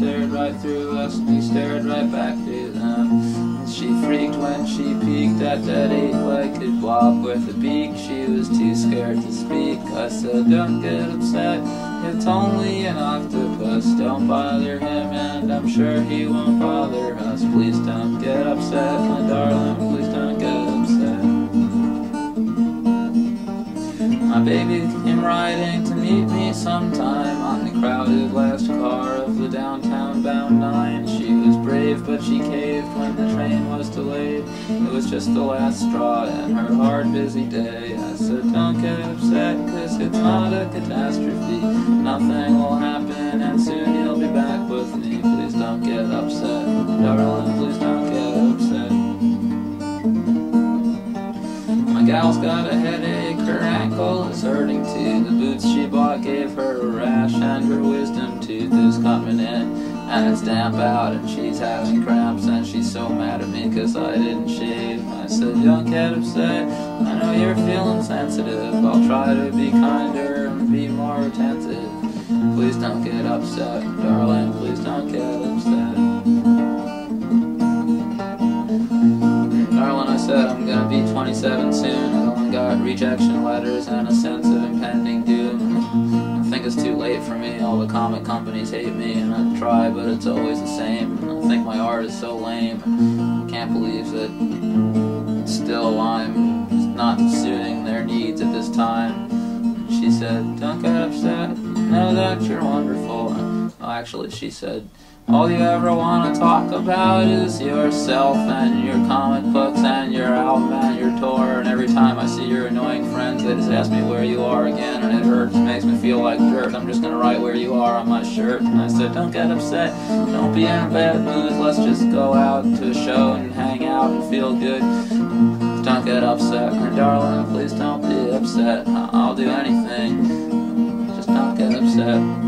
stared right through us, and we stared right back through them. And she freaked when she peeked at that eight-legged blob with a beak. She was too scared to speak. I said, don't get upset, it's only an octopus. Don't bother him, and I'm sure he won't bother us. Please don't get upset, my darling, please don't get upset. My baby came riding to meet me sometime on the crowded last car of the downtown bound 9. She was brave, but she caved when the train was delayed. It was just the last straw in her hard, busy day. I said, don't get upset, cause it's not a catastrophe. Nothing will happen, and soon you'll be back with me. Please don't get upset, darling, please don't get upset. My gal's got a headache, her ankle is hurting too. The boots she bought gave her a rash, and her wisdom tooth is coming in, and it's damp out, and she's having cramps, and she's so mad at me cause I didn't shave. I said, don't get upset, I know you're feeling sensitive. I'll try to be kinder and be more attentive. Please don't get upset, darling, please don't get upset. Darling, I said, I'm gonna be 27 soon. I only got rejection letters and a sense of impending doom. I think it's too late for me, all the comic companies hate me, and I try, but it's always the same, and I think my art is so lame, and I can't believe that still I'm not suiting their needs at this time. And she said, don't get upset, know that you're wonderful. And, well, actually, she said, all you ever want to talk about is yourself, and your comic books, and your album, and your tour, and every time I see your annoying friends, they just ask me where you are again, and it hurts, makes me feel like a jerk. I'm just gonna write where you are on my shirt. And I said, don't get upset, don't be in a bad mood, let's just go out to a show and hang out and feel good. Don't get upset, my darling, please don't be upset, I'll do anything, just don't get upset.